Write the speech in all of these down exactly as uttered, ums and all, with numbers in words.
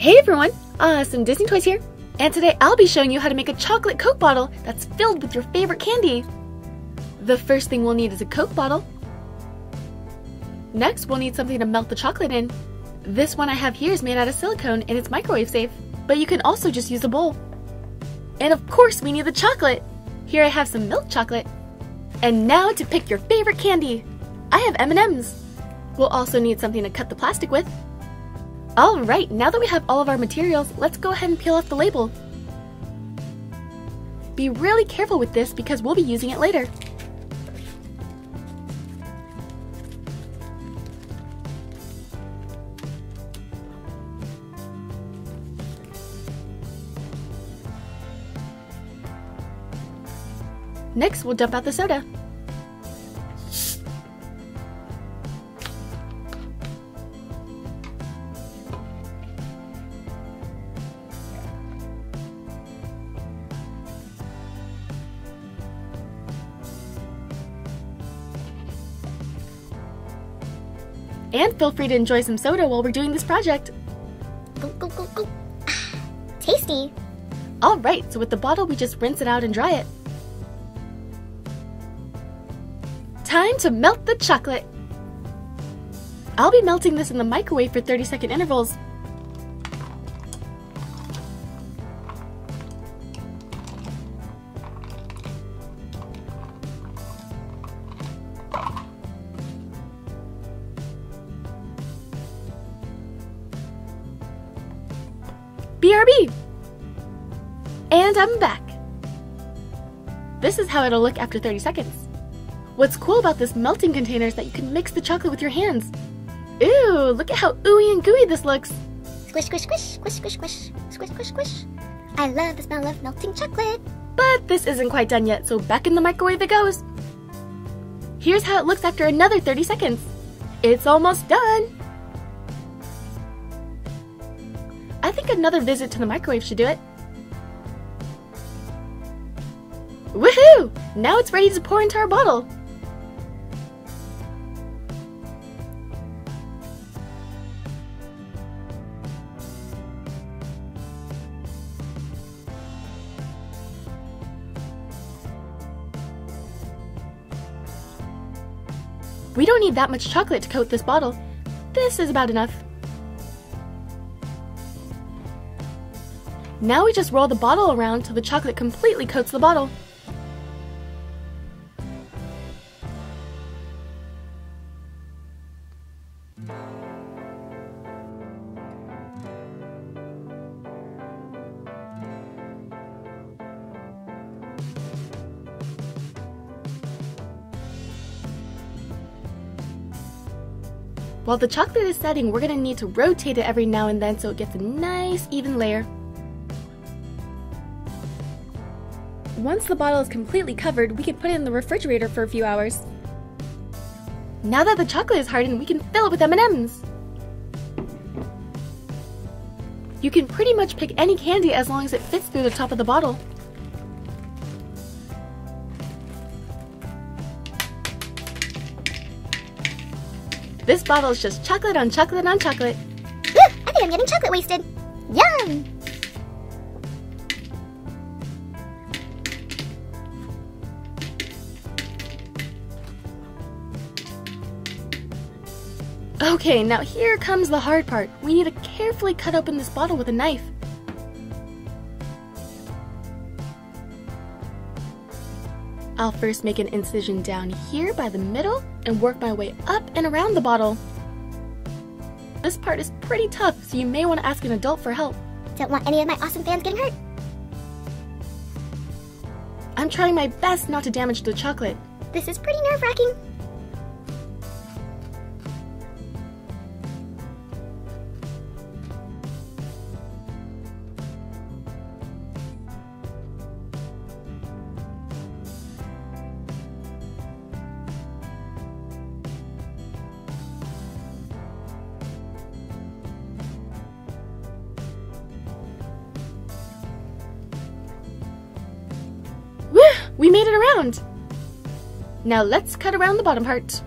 Hey everyone, uh, some Disney Toys here, and today I'll be showing you how to make a chocolate Coke bottle that's filled with your favorite candy. The first thing we'll need is a Coke bottle. Next, we'll need something to melt the chocolate in. This one I have here is made out of silicone and it's microwave safe, but you can also just use a bowl. And of course we need the chocolate. Here I have some milk chocolate. And now to pick your favorite candy. I have M and M's. We'll also need something to cut the plastic with. Alright, now that we have all of our materials, let's go ahead and peel off the label. Be really careful with this because we'll be using it later. Next, we'll dump out the soda. And feel free to enjoy some soda while we're doing this project. Go, go, go, go. Ah, tasty! Alright, so with the bottle, we just rinse it out and dry it. Time to melt the chocolate! I'll be melting this in the microwave for thirty second intervals. B R B! And I'm back! This is how it'll look after thirty seconds. What's cool about this melting container is that you can mix the chocolate with your hands. Ooh, look at how ooey and gooey this looks. Squish, squish, squish, squish, squish, squish, squish, squish, squish. I love the smell of melting chocolate. But this isn't quite done yet, so back in the microwave it goes. Here's how it looks after another thirty seconds. It's almost done. I think another visit to the microwave should do it. Woohoo! Now it's ready to pour into our bottle. We don't need that much chocolate to coat this bottle. This is about enough. Now we just roll the bottle around till the chocolate completely coats the bottle. While the chocolate is setting, we're going to need to rotate it every now and then so it gets a nice even layer. Once the bottle is completely covered, we can put it in the refrigerator for a few hours. Now that the chocolate is hardened, we can fill it with M and M's. You can pretty much pick any candy as long as it fits through the top of the bottle. This bottle is just chocolate on chocolate on chocolate. Ooh, I think I'm getting chocolate wasted. Yum! Okay, now here comes the hard part. We need to carefully cut open this bottle with a knife. I'll first make an incision down here by the middle and work my way up and around the bottle. This part is pretty tough, so you may want to ask an adult for help. Don't want any of my awesome fans getting hurt. I'm trying my best not to damage the chocolate. This is pretty nerve-wracking. We made it around! Now let's cut around the bottom part.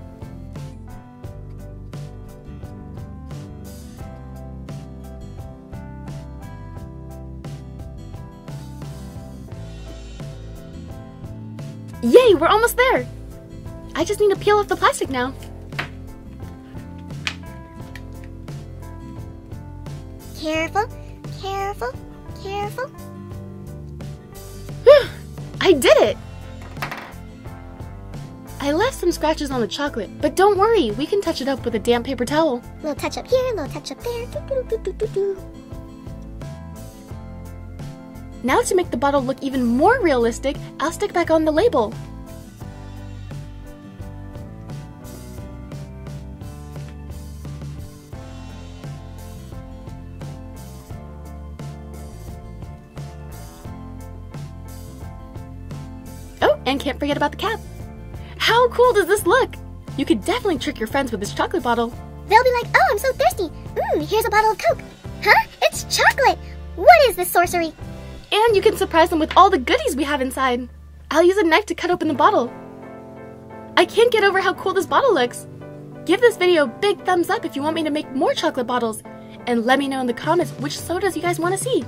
Yay, we're almost there! I just need to peel off the plastic now. Careful, careful, careful. Whew! I did it! I left some scratches on the chocolate, but don't worry, we can touch it up with a damp paper towel. Little touch up here, little touch up there. Doo -doo -doo -doo -doo -doo. Now to make the bottle look even more realistic, I'll stick back on the label. And can't forget about the cap. How cool does this look? You could definitely trick your friends with this chocolate bottle. They'll be like, oh, I'm so thirsty. Mmm, here's a bottle of Coke. Huh? It's chocolate. What is this sorcery? And you can surprise them with all the goodies we have inside. I'll use a knife to cut open the bottle. I can't get over how cool this bottle looks. Give this video a big thumbs up if you want me to make more chocolate bottles. And let me know in the comments which sodas you guys want to see.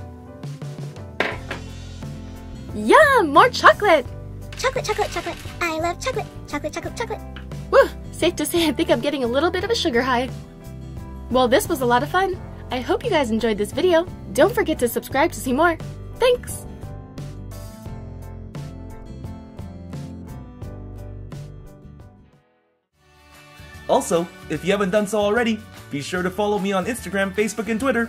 Yum, more chocolate. Chocolate, chocolate, chocolate. I love chocolate. Chocolate, chocolate, chocolate. Woo! Safe to say I think I'm getting a little bit of a sugar high. Well, this was a lot of fun. I hope you guys enjoyed this video. Don't forget to subscribe to see more. Thanks! Also, if you haven't done so already, be sure to follow me on Instagram, Facebook, and Twitter.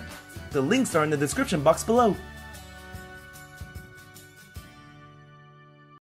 The links are in the description box below.